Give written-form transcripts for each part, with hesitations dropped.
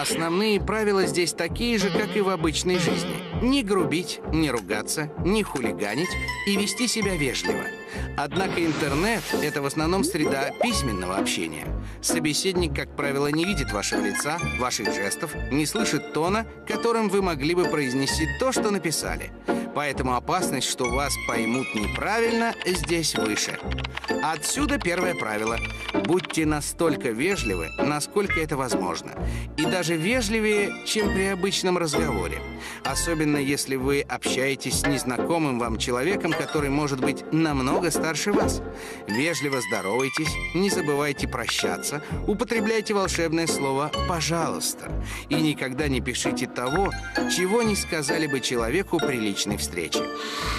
Основные правила здесь такие же, как и в обычной жизни. Не грубить, не ругаться, не хулиганить и вести себя вежливо. Однако интернет — это в основном среда письменного общения. Собеседник, как правило, не видит вашего лица, ваших жестов, не слышит тона, которым вы могли бы произнести то, что написали. Поэтому опасность, что вас поймут неправильно, здесь выше. Отсюда первое правило. Будьте настолько вежливы, насколько это возможно. И даже вежливее, чем при обычном разговоре. Особенно если вы общаетесь с незнакомым вам человеком, который может быть намного старше вас. Вежливо здоровайтесь, не забывайте прощаться, употребляйте волшебное слово «пожалуйста». И никогда не пишите того, чего не сказали бы человеку при личной встрече.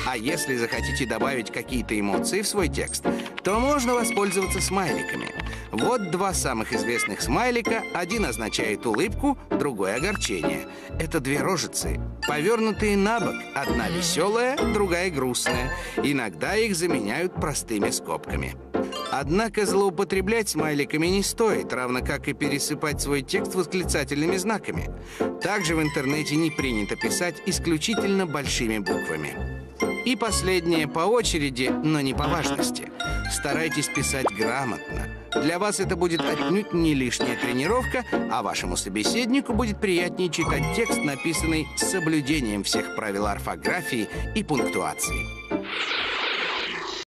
А если захотите добавить какие-то эмоции в свой текст, то можно воспользоваться смайликами. Вот два самых известных смайлика. Один означает улыбку, другой — огорчение. Это две рожицы, повернутые на бок. Одна веселая, другая грустная. Иногда их заменяют простыми скобками. Однако злоупотреблять смайликами не стоит, равно как и пересыпать свой текст восклицательными знаками. Также в интернете не принято писать исключительно большими буквами. И последнее по очереди, но не по важности. Старайтесь писать грамотно. Для вас это будет отнюдь не лишняя тренировка, а вашему собеседнику будет приятнее читать текст, написанный с соблюдением всех правил орфографии и пунктуации.